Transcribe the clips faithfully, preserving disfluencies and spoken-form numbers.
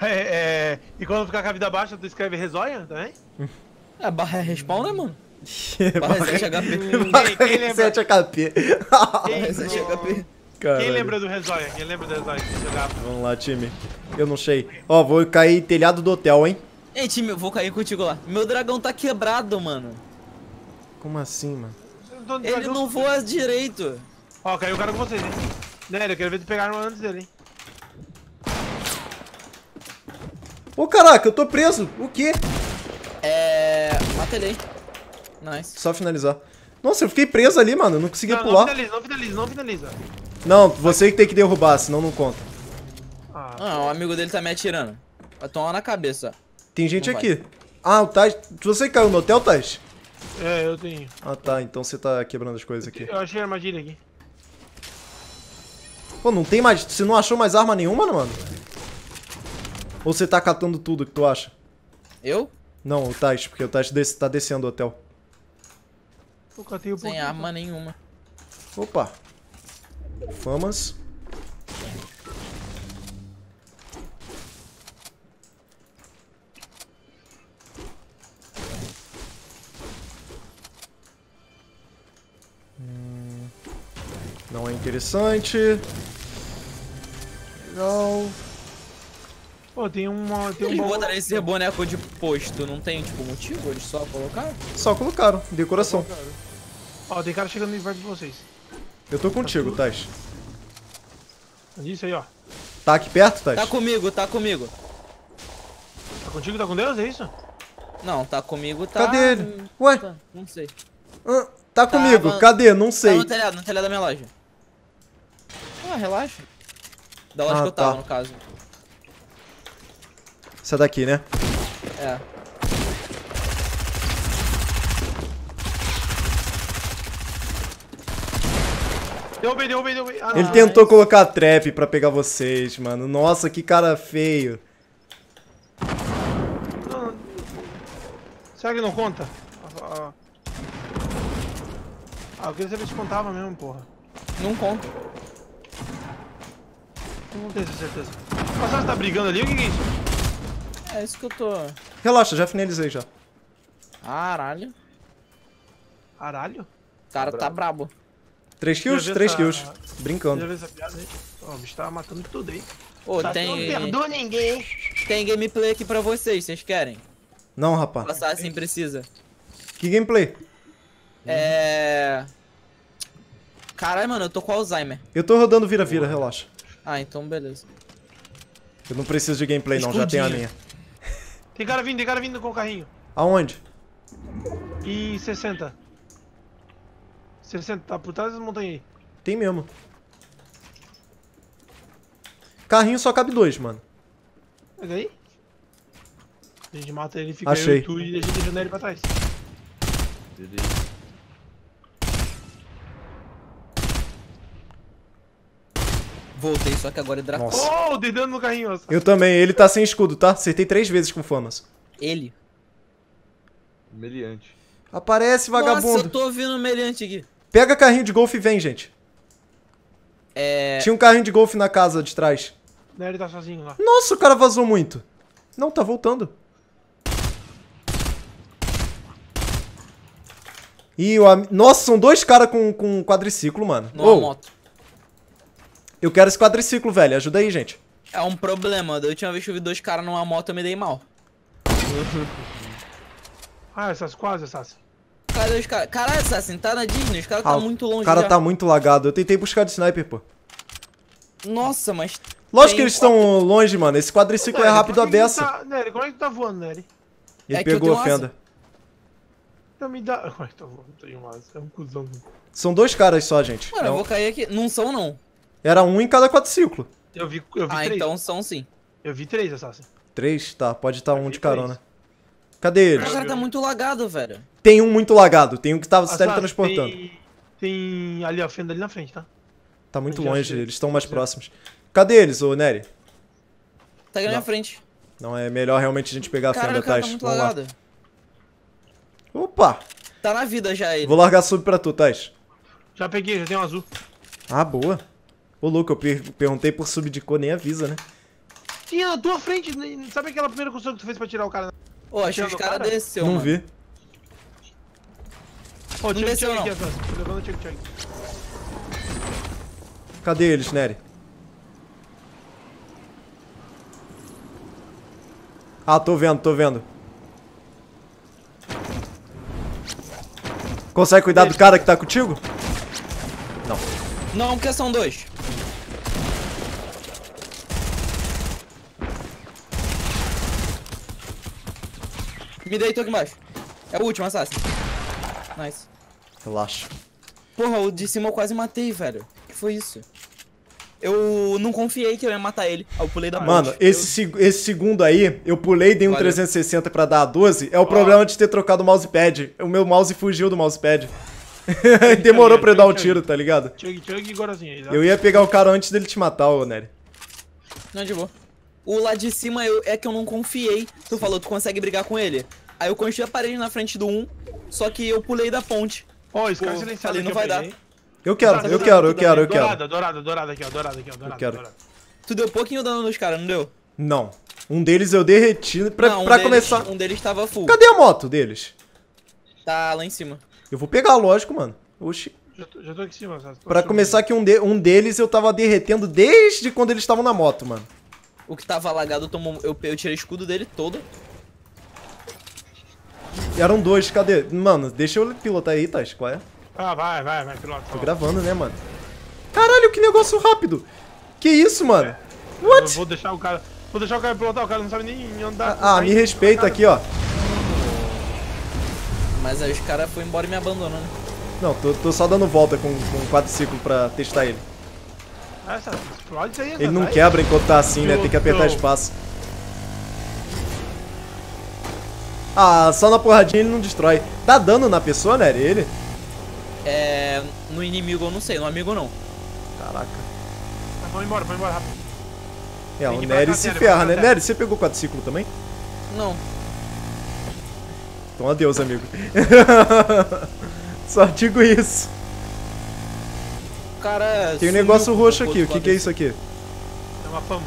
É, é, e quando ficar com a vida baixa, tu escreve Rezoia também? É, barra respawn, né, mano? Barra sete H P. Barra sete H P. Barra sete H P. Caralho. Quem lembra do Rezoia? Quem lembra do Rezoia que jogava? Vamos lá, time. Eu não sei. Ó, oh, vou cair telhado do hotel, hein? Ei, time, eu vou cair contigo lá. Meu dragão tá quebrado, mano. Como assim, mano? Ele dragão... não voa direito. Ó, oh, caiu o cara com vocês, hein? Nery, eu quero ver tu pegar uma antes dele, hein? Ô, oh, caraca, eu tô preso. O quê? É... mata ele aí. Nice. Só finalizar. Nossa, eu fiquei preso ali, mano. Eu não conseguia não, pular. Não finaliza, não finaliza, não finaliza. Não, você que tem que derrubar, senão não conta. Ah, não, o amigo dele tá me atirando. Vai tomar na cabeça. Tem gente não aqui. Vai. Ah, o Taj. Você caiu no hotel, Taj? É, eu tenho. Ah, tá. Então você tá quebrando as coisas aqui. Eu achei a armadilha aqui. Pô, não tem mais... Você não achou mais arma nenhuma, mano? Ou você tá catando tudo que tu acha? Eu? Não, o Taj, porque o Taj desse, tá descendo o hotel. Eu catei o Sem arma nenhuma. Opa. Famas. Hum, não é interessante. Legal. Pô, tem uma... Tem Eles um botaram bom... esse boneco de posto, não tem, tipo, motivo? Eles só colocaram? Só colocaram, decoração. Ó, tem cara chegando em perto de vocês. Eu tô contigo, tá Thais. Isso aí, ó. Tá aqui perto, Thais? Tá comigo, tá comigo. Tá contigo, tá com Deus, é isso? Não, tá comigo, tá... Cadê ele? Ué? Tá, não sei. Ah, tá, tá comigo, na... cadê? Não sei. Tá no telhado, no telhado da minha loja. Ah, relaxa. Da loja ah, que eu tava, tá. no caso. Essa daqui, né? É. Derrubei, derrubei, derrubei. Ah, ele tentou colocar a trap pra pegar vocês, mano. Nossa, que cara feio. Não, não. Será que não conta? Ah, eu queria saber se contava mesmo, porra. Não conta. Não tenho certeza. O Passagem tá brigando ali? O que que é isso? É isso que eu tô... Relaxa, já finalizei já. Caralho. Caralho? O cara tá brabo. três kills? três kills. Brincando. Ó, o bicho tá matando tudo aí. Ô, tem... Não perdoa ninguém. Tem gameplay aqui pra vocês, vocês querem? Não, rapaz. Passar assim precisa. Que gameplay? É... Caralho, mano, eu tô com Alzheimer. Eu tô rodando vira-vira, relaxa. Ah, então beleza. Eu não preciso de gameplay não, já tenho a minha. Tem cara vindo, tem cara vindo com o carrinho. Aonde? E sessenta. sessenta, tá por trás das montanhas aí. Tem mesmo. Carrinho só cabe dois, mano. Pega aí. A gente mata ele, fica Achei. eu e tu e a gente deixa ele pra trás. Beleza. Voltei, só que agora hidratou. Oh, dei dano no carrinho. Nossa. Eu também, ele tá sem escudo, tá? Acertei três vezes com famas. Ele? Meliante. Aparece, vagabundo. Nossa, eu tô ouvindo o meliante aqui. Pega carrinho de golfe e vem, gente. É... Tinha um carrinho de golfe na casa de trás. Não, ele tá sozinho lá. Nossa, o cara vazou muito. Não, tá voltando. Ih, o am... Nossa, são dois caras com, com quadriciclo, mano. Não, oh. moto. Eu quero esse quadriciclo, velho. Ajuda aí, gente. É um problema. Da última vez que eu vi dois caras numa moto, eu me dei mal. Ah, essas quase, Assassin. Cadê os caras? Caralho, Assassin, tá na Disney. Os caras ah, tá muito longe. O cara já. tá muito lagado. Eu tentei buscar de sniper, pô. Nossa, mas... Lógico que eles quatro... estão longe, mano. Esse quadriciclo Nery, é rápido a beça. Tá... Nery, como é que tu tá voando, Nery? Ele é pegou a fenda. Asa. Não me dá... Como é que tá voando? Não tenho asa. É um cuzão. São dois caras só, gente. Mano, é um... eu vou cair aqui. Não são, não. Era um em cada quadriciclo. Eu vi, eu vi ah, três. Ah, então são sim. Eu vi três, Assassin. Três? Tá, pode estar tá um de carona. Três. Cadê eles? O cara tá muito lagado, velho. Tem um muito lagado, tem um que tava se teletransportando. Tem, tem ali a fenda ali na frente, tá? Tá muito longe, eles estão mais próximos. Cadê eles, ô Nery? Tá aqui na minha frente. Não, é melhor realmente a gente pegar a fenda, Thais. Tá muito lagado. Opa! Tá na vida já ele. Vou largar sub pra tu, Taz. Já peguei, já tem um azul. Ah, boa. Ô, louco, eu per perguntei por sub de cor, nem avisa, né? Tinha na tua frente, sabe aquela primeira construção que tu fez pra tirar o cara? Ô, oh, achei que o cara, cara desceu, não mano. vi. Ô, oh, não desceu, não. Aqui, tô levando o check, check. Cadê eles, Nery? Ah, tô vendo, tô vendo. Consegue cuidar do cara que tá contigo? Não. Não, porque são dois. Me deitou aqui embaixo. É o último, Assassin. Nice. Relaxa. Porra, o de cima eu quase matei, velho. O que foi isso? Eu não confiei que eu ia matar ele. Ah, eu pulei da Mano, ponte. Esse, eu... esse segundo aí, eu pulei, dei um Valeu. trezentos e sessenta pra dar a doze. É o oh. problema de ter trocado o mousepad. O meu mouse fugiu do mousepad. Demorou pra eu dar o tiro, tá ligado? Eu ia pegar o cara antes dele te matar, ô Nery. Não, de boa. O lá de cima eu, é que eu não confiei. Tu falou, tu consegue brigar com ele? Aí eu construí a parede na frente do um, só que eu pulei da ponte. Ó, oh, esse cara silenciado ali não vai dar. Eu quero, dourada, eu quero, eu quero, eu quero. Dourada, dourada, dourada aqui, ó, dourada aqui, ó, dourada, eu quero. Dourada. Tu deu pouquinho dano nos caras, não deu? Não. Um deles eu derreti pra, não, um pra deles, começar. Um deles tava full. Cadê a moto deles? Tá lá em cima. Eu vou pegar, lógico, mano. Oxi. Já tô, já tô aqui em cima, Sasha. Pra começar que um, de, um deles eu tava derretendo desde quando eles estavam na moto, mano. O que tava lagado tomou. Eu, eu tirei o escudo dele todo. E eram dois, cadê? Mano, deixa eu pilotar aí, Taj, qual é? Ah, vai, vai, vai, pilota. Tô gravando, né, mano? Caralho, que negócio rápido! Que isso, mano? É. What? Eu vou deixar o cara. Vou deixar o cara pilotar, o cara não sabe nem andar. Ah, ah me respeita aqui, ó. Mas aí os caras foram embora e me abandonando. Né? Não, tô, tô só dando volta com o quadriciclo pra testar ele. Essa, explode aí, ele não quebra enquanto tá assim, né? Tem que apertar espaço. Ah, só na porradinha ele não destrói. Dá dano na pessoa, né? Ele? É... no inimigo eu não sei, no amigo não. Caraca. Tá, vamos embora, vamos embora rápido. É, o Nery se ferra, né? Nery, você pegou o quadriciclo também? Não. Então adeus, amigo. Só digo isso. Cara, tem um negócio roxo aqui, o que que é isso aqui? É uma fama.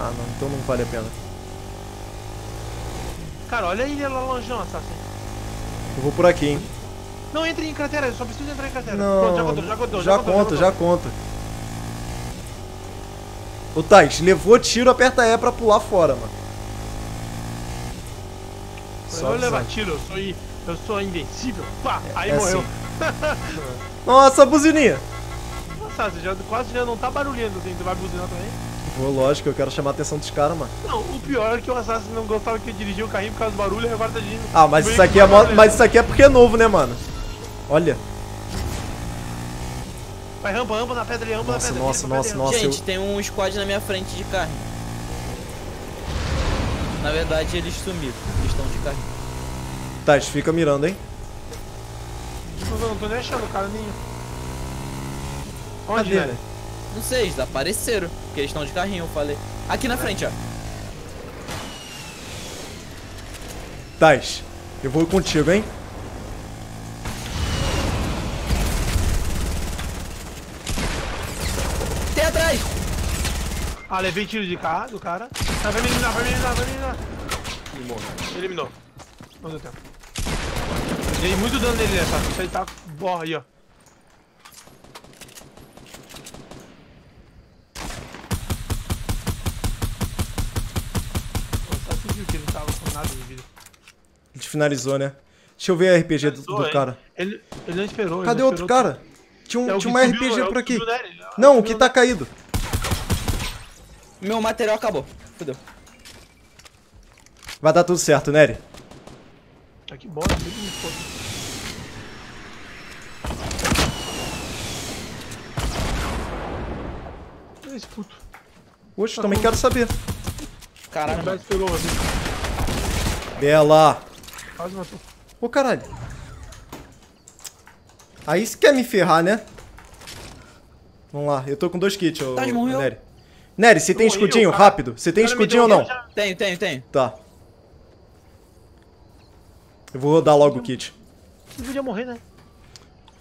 Ah não, então não vale a pena. Cara, olha a ilha lá longe, Assassin. Eu vou por aqui, hein. Não, entre em cratera, eu só preciso entrar em cratera. Não, pronto, já contou, já contou. Já, já conta, contou, já conta. Ô Thais, levou tiro, aperta E pra pular fora, mano. Eu vou levar tiro, eu sou, eu sou invencível. Pá, é, aí é morreu. Assim. Nossa, buzininha. Você já, quase já não tá barulhento, assim, tu vai buzinar também? Vou, lógico, eu quero chamar a atenção dos caras, mano. Não, o pior é que o Assassin não gostava que eu dirigia o carrinho por causa do barulho e agora tá dirigindo. Ah, mas isso, aqui é mo... mas isso aqui é porque é novo, né, mano? Olha. Vai, rampa, rampa na pedra ali, rampa nossa, na pedra. Nossa, nossa, nossa. Gente, eu... tem um squad na minha frente de carrinho. Na verdade, eles sumiram, eles estão de carrinho. Tá, fica mirando, hein? Não, não tô nem achando o cara nenhum. Onde, né? Não sei, eles apareceram. Porque eles estão de carrinho, eu falei. Aqui na frente, ó. Taz, eu vou contigo, hein? Tem atrás! Ah, levei tiro de cá, do cara. Ah, vai me eliminar, vai me eliminar, vai me eliminar. Eliminou. Não deu tempo. Dei muito dano nele, né, cara? Isso aí tá borra aí, ó. A gente finalizou, né? Deixa eu ver a R P G do, do cara. Ele, ele não esperou. Cadê ele não outro esperou. cara? Tinha, um, é tinha uma subiu, R P G é por aqui. Nery, não, não o que tá caído. Meu material acabou. Fudeu. Vai dar tudo certo, Nery. Ah, que bosta. Que esse puto. Oxe, tá também bom. Quero saber. Caralho. Bela! Quase matou. Ô caralho! Aí você quer me ferrar, né? Vamos lá, eu tô com dois kits, ô Nery. Nery, você tem escudinho? Rápido! Você tem escudinho ou não? Tenho, tenho, tenho. Tá. Eu vou rodar logo o kit. não podia morrer, né?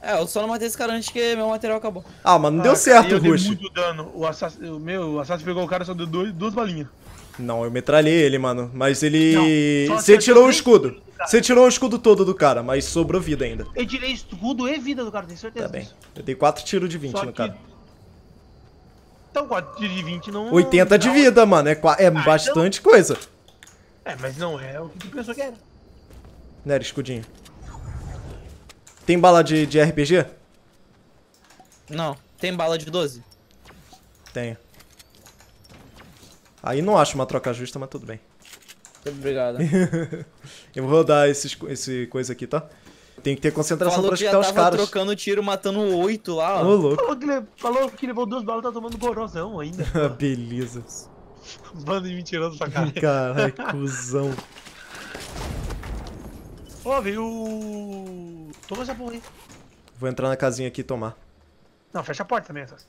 É, eu só não matei esse cara antes que meu material acabou. Ah, mas não ah, deu certo, o Rush. Eu dei muito dano. O Assassin, o meu, o Assassin pegou o cara e só deu dois, duas balinhas. Não, eu metralhei ele, mano. Mas ele... Você tirou o escudo. Você tirou o escudo todo do cara, mas sobrou vida ainda. Eu tirei escudo e vida do cara, tenho certeza. Tá bem. Eu dei quatro tiros de vinte só no que... cara. Então quatro tiros de vinte não... oitenta de vida, mano. É, é ah, bastante então... coisa. É, mas não é o que tu pensou que era. Nery, escudinho. Tem bala de, de R P G? Não. Tem bala de doze? Tenho. Aí não acho uma troca justa, mas tudo bem. Muito obrigado. Eu vou rodar esses, esse coisa aqui, tá? Tem que ter concentração. Falou pra chutar os caras. Falou que já tava trocando tiro, matando oito lá. Ô, louco. Falou que, levou, falou que levou duas balas e tá tomando gorozão ainda. Beleza. Bando de mentiroso pra caralho. Caralho, cuzão. Ó, veio... Toma essa porra aí. Vou entrar na casinha aqui e tomar. Não, fecha a porta também, essas.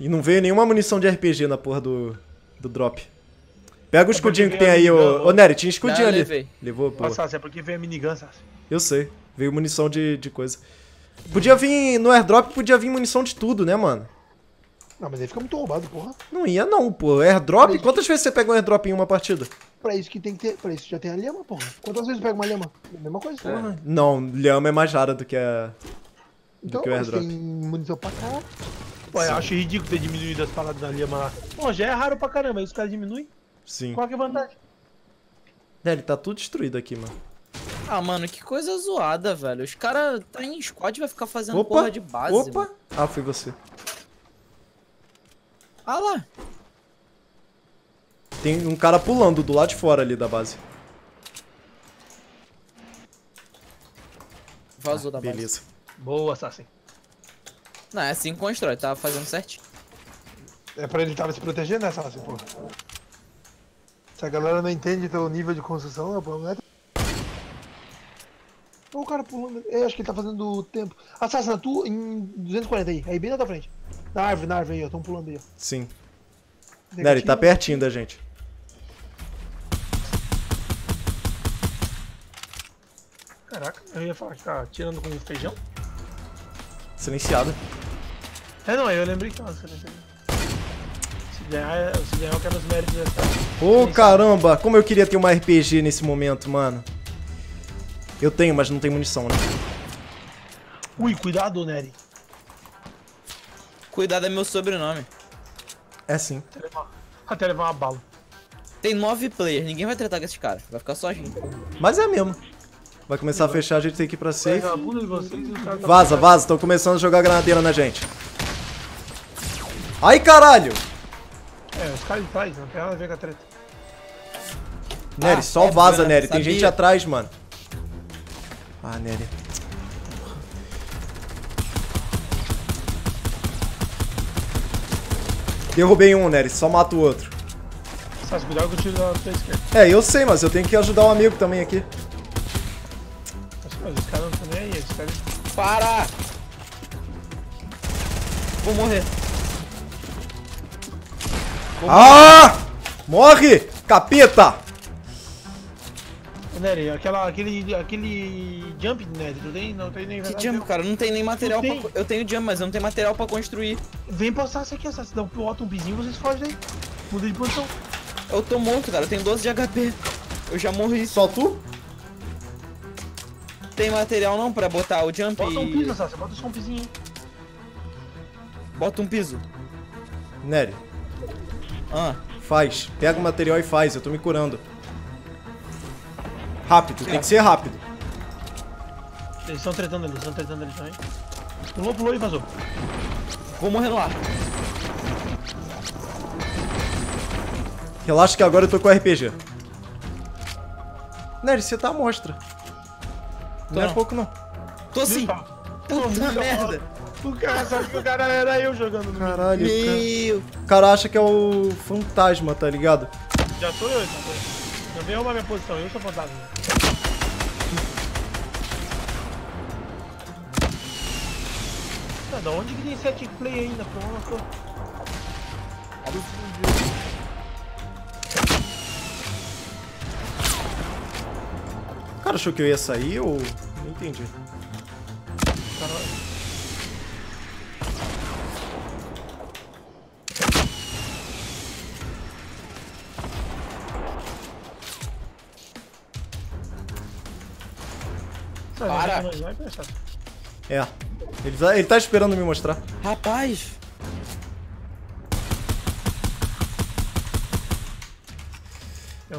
E não veio nenhuma munição de R P G na porra do, do drop. Pega o escudinho é que tem aí, ô... Ô, Nery, tinha escudinho não, ali. Levei. Levou, pô. Nossa, é porque veio a minigun, Sasha. Eu sei. Veio munição de, de coisa. Podia vir... No airdrop podia vir munição de tudo, né, mano? Não, mas aí fica muito roubado, porra. Não ia não, pô. Airdrop? Pra quantas isso... vezes você pega um airdrop em uma partida? Pra isso que tem que ter... Pra isso já tem a lhama, porra. Quantas vezes pega uma lhama? Mesma coisa, é. Porra. Não, lhama é mais rara do que a... Então, do que o airdrop. Tem munição pra caralho. Pô, eu acho ridículo ter diminuído as paradas da lhama lá. Pô, já é raro pra caramba, aí os caras diminuem. Sim. Qual que é a vantagem? É, ele tá tudo destruído aqui, mano. Ah, mano, que coisa zoada, velho. Os caras tá em squad e vai ficar fazendo opa, porra de base. Opa! Mano. Ah, foi você. Ah lá! Tem um cara pulando do lado de fora ali da base. Vazou ah, da beleza. Base. Beleza. Boa, Assassin. Não, é assim que constrói, tava fazendo certinho. É pra ele tava se protegendo, né, Sasha, porra? Se a galera não entende teu nível de construção, né, porra, não é... Olha o cara pulando, eu acho que ele tá fazendo tempo. Assassina, tu em duzentos e quarenta aí, aí bem na tua frente. Na árvore, na árvore aí, ó, tão pulando aí, ó. Sim. Nery, tá pertinho da gente. Caraca, eu ia falar que tá tirando com feijão. Silenciado. É, não, eu lembrei que tava silenciado. Se ganhar, se ganhar eu quero os méritos dessa. Ô, caramba, como eu queria ter uma R P G nesse momento, mano. Eu tenho, mas não tem munição, né? Ui, cuidado, Nery. Cuidado é meu sobrenome. É sim. Até levar, até levar uma bala. Tem nove players, ninguém vai tratar com esses caras. Vai ficar só a gente. Mas é mesmo. Vai começar a fechar, a gente tem que ir pra safe. Vaza, vaza, estão começando a jogar granadeira na gente. Ai, caralho! É, os caras de trás, não tem nada a ver com a treta. Nery, só vaza, Nery, tem gente atrás, mano. Ah, Nery. Derrubei um, Nery, só mata o outro. Cuidado que eu tiro da tua esquerda. É, eu sei, mas eu tenho que ajudar um amigo também aqui. Os caras não estão nem aí, eles querem... Para! Vou morrer. Vou ah! Morrer. Morre! Capeta! Nery, aquela, aquele, aquele jump, Nery, tu tem? Não tem nem... Que jump, cara? Não tem nem material pra... Eu tenho jump, mas eu não tenho material pra construir. Vem passar essa aqui, Assassin. Não, bota um pizinho e vocês fogem aí. Muda de posição. Eu tô morto, cara. Eu tenho doze de H P. Eu já morri. Só tu? Tem material não pra botar o jump. Bota um piso, Sasha, bota só um pisinho. Bota um piso. Nery. Ah. Faz. Pega o material e faz, eu tô me curando. Rápido, tem que ser rápido. Eles estão tretando ali, eles estão tretando ali também. Pulou, pulou e vazou. Vou morrer no ar. Relaxa que agora eu tô com R P G. Nery, você tá à mostra. Não, não é pouco, não. Tô sim. Puta merda. O cara sabe que o cara era eu jogando no caralho. Meu. O cara acha que é o fantasma, tá ligado? Já sou eu, já sou eu. Já vem arrumar minha posição, eu sou fantasma. Da onde que tem sete play ainda? Pronto. cara achou que eu ia sair ou... Não entendi. Caralho. Para! É. Ele tá, ele tá esperando me mostrar. Rapaz!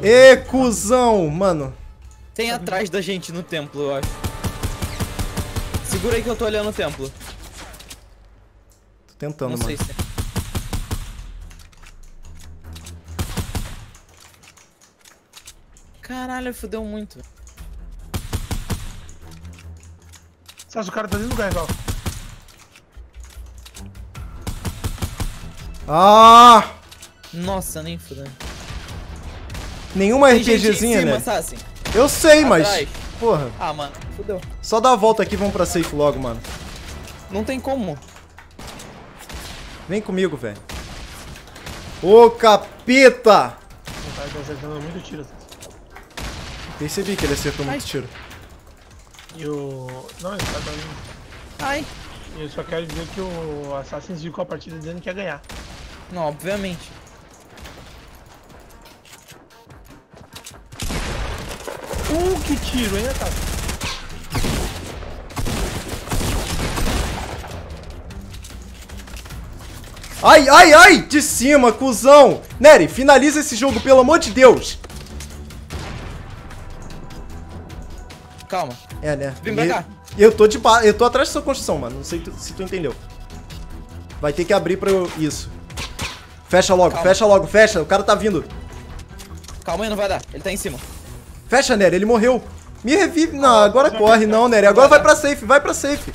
Ê, cuzão! Mano! Tem atrás da gente no templo, eu acho. Segura aí que eu tô olhando o templo. Tô tentando, não mano. Sei se... Caralho, fudeu muito. Sasha, o cara tá dentro do gargal. Ah! Nossa, nem fudendo. Nenhuma tem RPGzinha, né? Assassin. Eu sei, atrás. Mas... Porra. Ah, mano, fudeu. Só dá a volta aqui e vamos pra safe logo, mano. Não tem como. Vem comigo, velho. Ô, capeta! O cara tá acertando muito tiro. Percebi que ele acertou Ai. muito tiro. E o... Não, ele tá dando... Ai! Eu só quero dizer que o Assassin ficou a partida dizendo que ia ganhar. Não, obviamente. Uh, que tiro, hein, Taz? Ai, ai, ai! De cima, cuzão! Nery, finaliza esse jogo, pelo amor de Deus! Calma. É, né? Vem pra cá. Eu tô de ba... Eu tô atrás da sua construção, mano. Não sei tu... se tu entendeu. Vai ter que abrir pra eu... Isso. Fecha logo, Calma. fecha logo, fecha. O cara tá vindo. Calma aí, não vai dar. Ele tá em cima. Fecha, Nery. Ele morreu. Me revive. Não, agora Já corre. Não, Nery. Agora vai pra safe. Vai pra safe.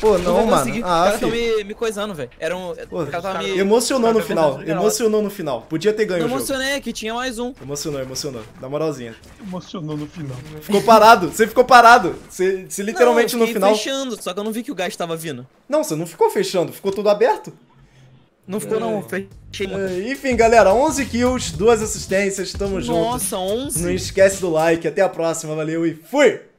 Pô, não, não mano. Os caras tão me, me coisando, velho. Era um... Pô, cara me... Emocionou no final. Emocionou no final. Podia ter ganho não o jogo. Emocionei, que tinha mais um. Emocionou, emocionou. Dá moralzinha. Emocionou no final. Ficou parado. Você ficou parado. Você, você literalmente não, eu no final... fechando, só que eu não vi que o gás tava vindo. Não, você não ficou fechando. Ficou tudo aberto. Não ficou, é. não. Fechei. É, enfim, galera. onze kills, duas assistências. Tamo Nossa, junto. Nossa, onze? Não esquece do like. Até a próxima. Valeu e fui!